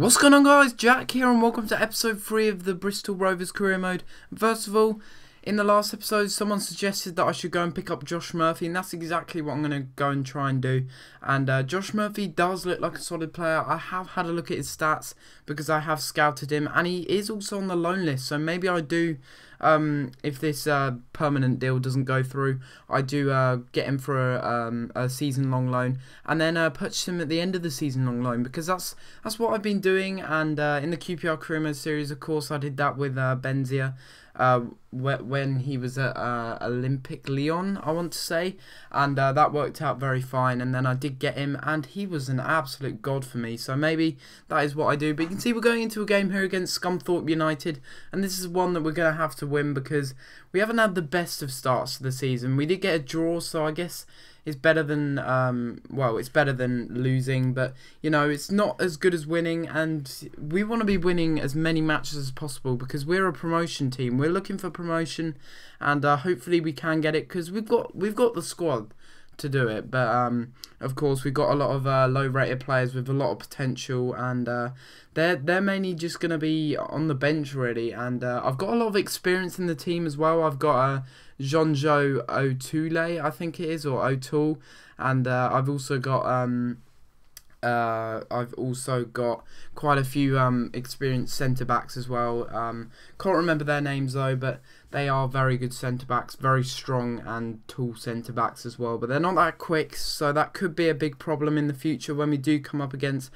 What's going on, guys? Jack here and welcome to episode 3 of the Bristol Rovers career mode. First of all, in the last episode someone suggested that I should go and pick up Josh Murphy, and that's exactly what I'm going to go and try and do. And Josh Murphy does look like a solid player. I have had a look at his stats because I have scouted him, and he is also on the loan list, so maybe I do, if this permanent deal doesn't go through, I do get him for a season-long loan, and then purchase him at the end of the season-long loan, because that's what I've been doing. And in the QPR career mode series, of course, I did that with Benzia when he was at Olympic Lyon, I want to say, and that worked out very fine. And then I did get him, and he was an absolute god for me, so maybe that is what I do. But you can see we're going into a game here against Scunthorpe United, and this is one that we're going to have to win because we haven't had the best of starts to the season. We did get a draw, so I guess it's better than well, it's better than losing, but you know, it's not as good as winning, and we want to be winning as many matches as possible because we're a promotion team. We're looking for promotion, and hopefully we can get it because we've got the squad to do it. But of course we've got a lot of low-rated players with a lot of potential, and they're mainly just going to be on the bench really. And I've got a lot of experience in the team as well. I've got Jonjo O'Toole, I think it is, or O'Toole, and I've also got quite a few experienced centre backs as well. Can't remember their names though, but they are very good centre backs, very strong and tall centre backs as well. But they're not that quick, so that could be a big problem in the future when we do come up against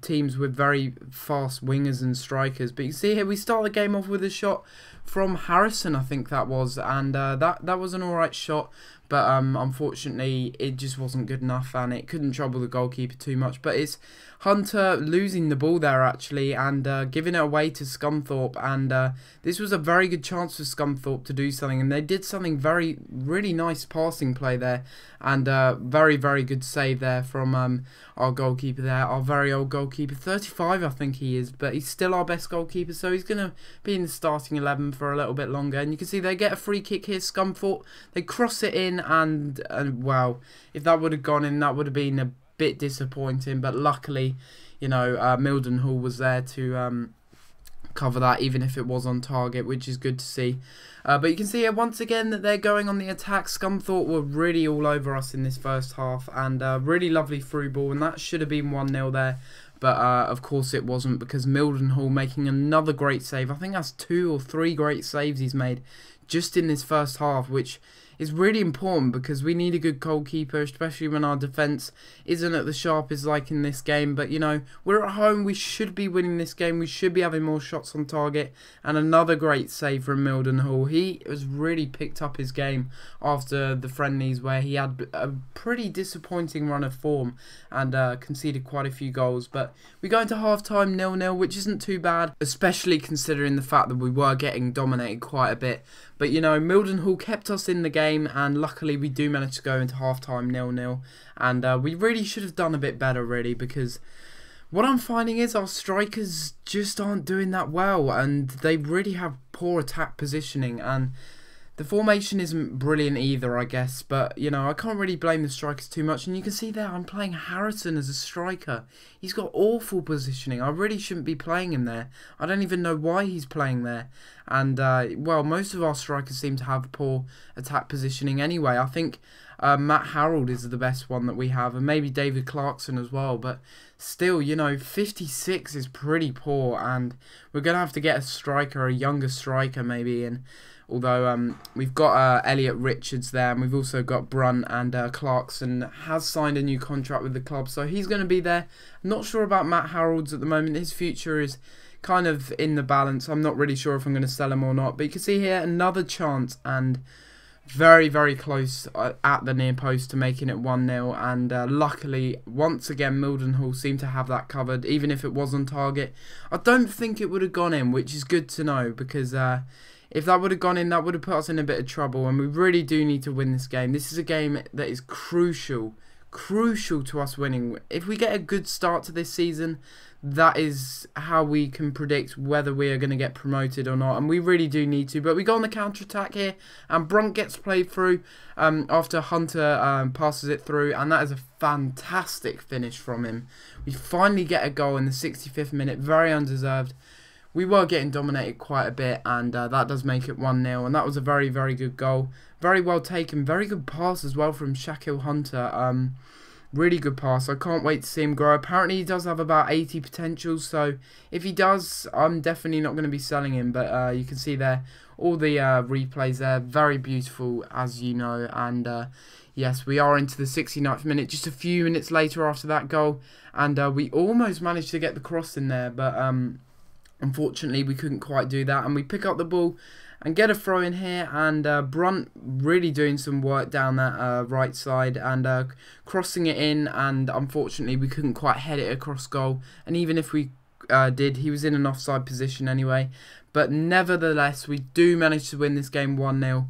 teams with very fast wingers and strikers. But you see here, we start the game off with a shot from Harrison, I think that was, and that was an alright shot, but unfortunately it just wasn't good enough and it couldn't trouble the goalkeeper too much. But it's Hunter losing the ball there actually, and giving it away to Scunthorpe, and this was a very good chance for Scunthorpe to do something, and they did something really nice passing play there, and very good save there from our goalkeeper there, our very old goalkeeper, 35 I think he is, but he's still our best goalkeeper, so he's going to be in the starting 11 for a little bit longer. And you can see they get a free kick here, Scunthorpe, they cross it in, and wow, if that would have gone in, that would have been a bit disappointing, but luckily, you know, Mildenhall was there to cover that, even if it was on target, which is good to see. But you can see here once again that they're going on the attack. Scunthorpe were really all over us in this first half, and really lovely through ball, and that should have been 1-0 there, but of course it wasn't, because Mildenhall making another great save. I think that's 2 or 3 great saves he's made just in this first half, which is really important because we need a good goalkeeper, especially when our defence isn't at the sharpest like in this game. But you know, we're at home, we should be winning this game, we should be having more shots on target. And another great save from Mildenhall. He has really picked up his game after the friendlies, where he had a pretty disappointing run of form and conceded quite a few goals. But we go into half time 0-0, which isn't too bad, especially considering the fact that we were getting dominated quite a bit. But you know, Mildenhall kept us in the game, and luckily we do manage to go into half-time 0-0, and we really should have done a bit better really, because what I'm finding is our strikers just aren't doing that well, and they really have poor attack positioning, and the formation isn't brilliant either, I guess. But you know, I can't really blame the strikers too much, and you can see there I'm playing Harrison as a striker. He's got awful positioning. I really shouldn't be playing him there. I don't even know why he's playing there. And well, most of our strikers seem to have poor attack positioning anyway. I think Matt Harold is the best one that we have, and maybe David Clarkson as well, but still, you know, 56 is pretty poor, and we're going to have to get a striker, a younger striker maybe. And although we've got Elliot Richards there, and we've also got Brunt, and Clarkson has signed a new contract with the club, so he's going to be there. I'm not sure about Matt Harold's at the moment. His future is kind of in the balance. I'm not really sure if I'm going to sell him or not. But you can see here another chance, and very close at the near post to making it 1-0. And luckily, once again, Mildenhall seemed to have that covered, even if it was on target. I don't think it would have gone in, which is good to know, because if that would have gone in, that would have put us in a bit of trouble, and we really do need to win this game. This is a game that is crucial crucial to us winning. If we get a good start to this season, that is how we can predict whether we are going to get promoted or not, and we really do need to. But we go on the counter-attack here, and Brunt gets played through after Hunter passes it through, and that is a fantastic finish from him. We finally get a goal in the 65th minute, very undeserved. We were getting dominated quite a bit, and that does make it 1-0, and that was a very, very good goal. Very well taken, very good pass as well from Shaquille Hunter. Really good pass. I can't wait to see him grow. Apparently he does have about 80 potentials, so if he does, I'm definitely not going to be selling him, but you can see there all the replays there. Very beautiful, as you know, and yes, we are into the 69th minute, just a few minutes later after that goal, and we almost managed to get the cross in there, but unfortunately, we couldn't quite do that, and we pick up the ball and get a throw in here, and Brunt really doing some work down that right side and crossing it in, and unfortunately, we couldn't quite head it across goal, and even if we did, he was in an offside position anyway, but nevertheless, we do manage to win this game 1-0.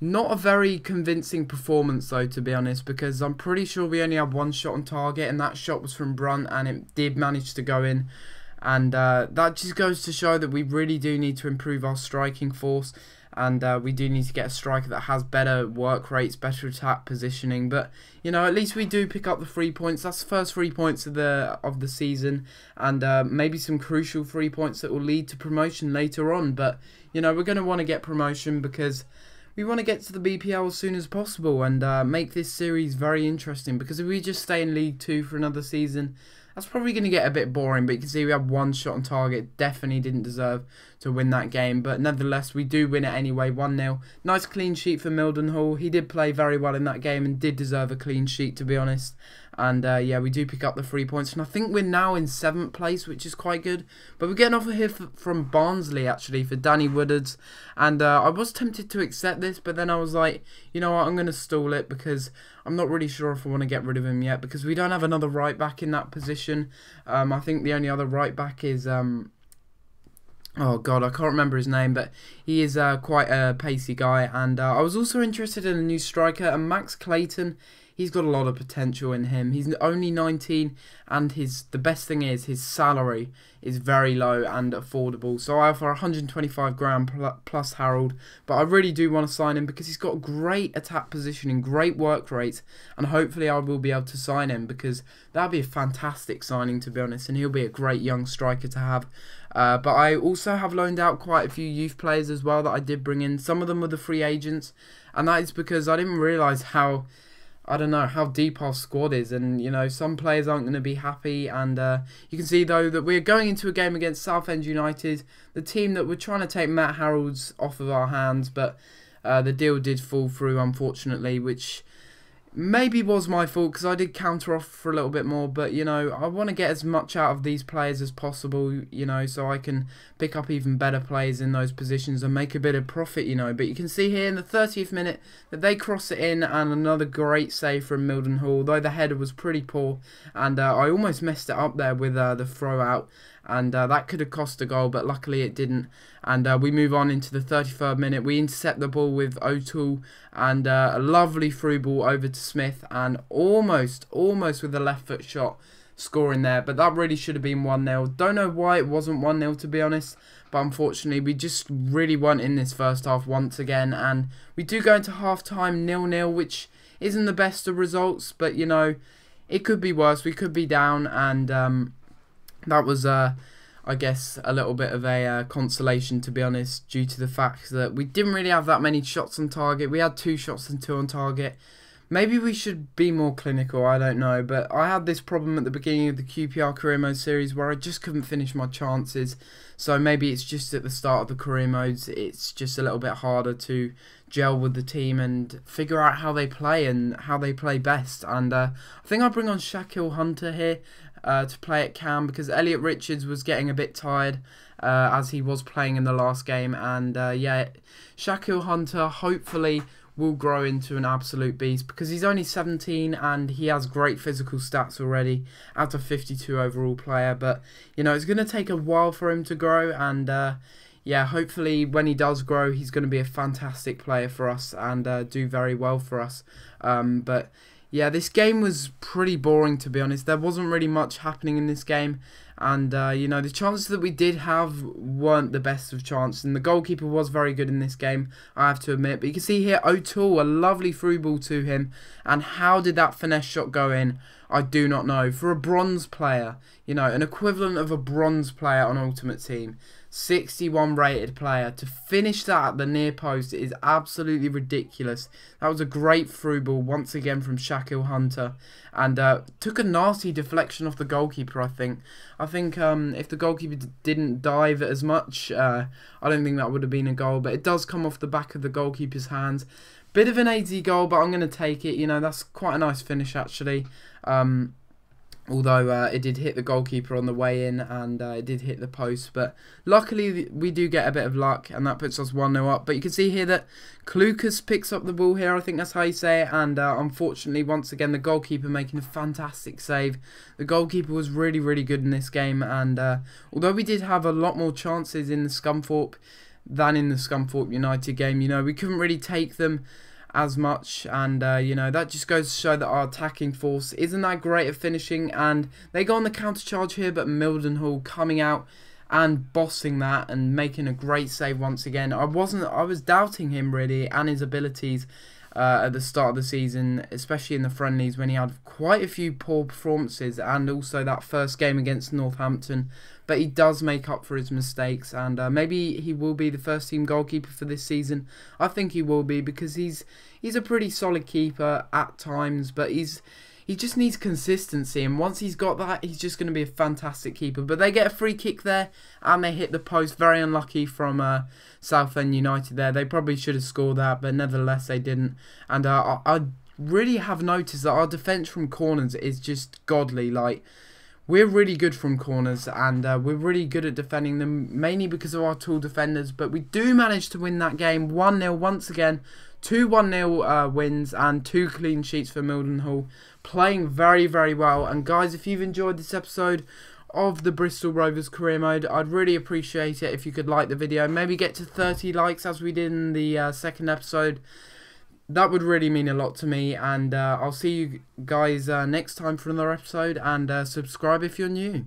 Not a very convincing performance, though, to be honest, because I'm pretty sure we only had one shot on target, and that shot was from Brunt, and it did manage to go in. And that just goes to show that we really do need to improve our striking force, and we do need to get a striker that has better work rates, better attack positioning. But you know, at least we do pick up the 3 points. That's the first 3 points of the season, and maybe some crucial 3 points that will lead to promotion later on. But you know, we're going to want to get promotion because we want to get to the BPL as soon as possible and make this series very interesting, because if we just stay in League 2 for another season, that's probably going to get a bit boring. But you can see we had one shot on target. Definitely didn't deserve to win that game. But nevertheless, we do win it anyway, 1-0. Nice clean sheet for Mildenhall. He did play very well in that game and did deserve a clean sheet, to be honest. And yeah, we do pick up the 3 points. And I think we're now in 7th place, which is quite good. But we're getting offer here from Barnsley, actually, for Danny Woodard's. And I was tempted to accept this, but then I was like, you know what, I'm going to stall it because I'm not really sure if I want to get rid of him yet, because we don't have another right back in that position. I think the only other right back is... oh god, I can't remember his name, but he is quite a pacey guy. And I was also interested in a new striker, and Max Clayton, he's got a lot of potential in him. He's only 19, and the best thing is his salary is very low and affordable. So I offer 125 grand plus Harold, but I really do want to sign him because he's got great attack positioning, great work rate, and hopefully I will be able to sign him because that'd be a fantastic signing, to be honest, and he'll be a great young striker to have. But I also have loaned out quite a few youth players as well that I did bring in. Some of them were the free agents, and that is because I didn't realise how, I don't know, how deep our squad is, and you know, some players aren't going to be happy. And you can see though that we're going into a game against Southend United, the team that we're trying to take Matt Harold's off of our hands, but the deal did fall through, unfortunately, which maybe was my fault because I did counter off for a little bit more. But you know, I want to get as much out of these players as possible, you know, so I can pick up even better players in those positions and make a bit of profit, you know. But you can see here in the 30th minute that they cross it in, and another great save from Mildenhall, though the header was pretty poor, and I almost messed it up there with the throw out, and that could have cost a goal, but luckily it didn't. And we move on into the 33rd minute. We intercept the ball with O'Toole, and a lovely through ball over to Smith, and almost with a left foot shot scoring there, but that really should have been 1-0. Don't know why it wasn't 1-0, to be honest, but unfortunately we just really weren't in this first half once again, and we do go into half time 0-0, which isn't the best of results, but you know, it could be worse. We could be down, and that was I guess a little bit of a consolation, to be honest, due to the fact that we didn't really have that many shots on target. We had 2 shots and 2 on target. Maybe we should be more clinical, I don't know, but I had this problem at the beginning of the QPR Career Mode series where I just couldn't finish my chances, so maybe it's just at the start of the Career Modes, it's just a little bit harder to gel with the team and figure out how they play and how they play best. And I think I'll bring on Shaquille Hunter here to play at CAM because Elliot Richards was getting a bit tired as he was playing in the last game, and yeah, Shaquille Hunter hopefully will grow into an absolute beast because he's only 17 and he has great physical stats already out of 52 overall player. But you know, it's going to take a while for him to grow, and yeah, hopefully when he does grow, he's going to be a fantastic player for us and do very well for us. But Yeah, this game was pretty boring, to be honest. There wasn't really much happening in this game. And, you know, the chances that we did have weren't the best of chances. And the goalkeeper was very good in this game, I have to admit. But you can see here, O'Toole, a lovely through ball to him. And how did that finesse shot go in? I do not know. For a bronze player, you know, an equivalent of a bronze player on Ultimate Team, 61 rated player, to finish that at the near post is absolutely ridiculous. That was a great through ball once again from Shaquille Hunter, and took a nasty deflection off the goalkeeper. I think if the goalkeeper didn't dive as much, I don't think that would have been a goal, but it does come off the back of the goalkeeper's hands. Bit of an AD goal, but I'm going to take it. You know, that's quite a nice finish actually. Although it did hit the goalkeeper on the way in, and it did hit the post. But luckily, we do get a bit of luck, and that puts us 1-0 up. But you can see here that Lukas picks up the ball here. I think that's how you say it. And unfortunately, once again, the goalkeeper making a fantastic save. The goalkeeper was really, really good in this game. And although we did have a lot more chances in the Scunthorpe than in the Scunthorpe United game, you know, we couldn't really take them as much, and you know, that just goes to show that our attacking force isn't that great at finishing. And they go on the counter charge here, but Mildenhall coming out and bossing that and making a great save once again. I was doubting him really and his abilities at the start of the season, especially in the friendlies when he had quite a few poor performances, and also that first game against Northampton. But he does make up for his mistakes, and maybe he will be the first team goalkeeper for this season. I think he will be, because he's a pretty solid keeper at times, but he just needs consistency, and once he's got that, he's just going to be a fantastic keeper. But they get a free kick there, and they hit the post. Very unlucky from Southend United there. They probably should have scored that, but nevertheless they didn't. And I really have noticed that our defence from corners is just godly. Like, we're really good from corners, and we're really good at defending them, mainly because of our tall defenders. But we do manage to win that game 1-0 once again. 2 1-0 wins and 2 clean sheets for Mildenhall. Playing very, very well. And guys, if you've enjoyed this episode of the Bristol Rovers career mode, I'd really appreciate it if you could like the video. Maybe get to 30 likes as we did in the second episode. That would really mean a lot to me. And I'll see you guys next time for another episode. And subscribe if you're new.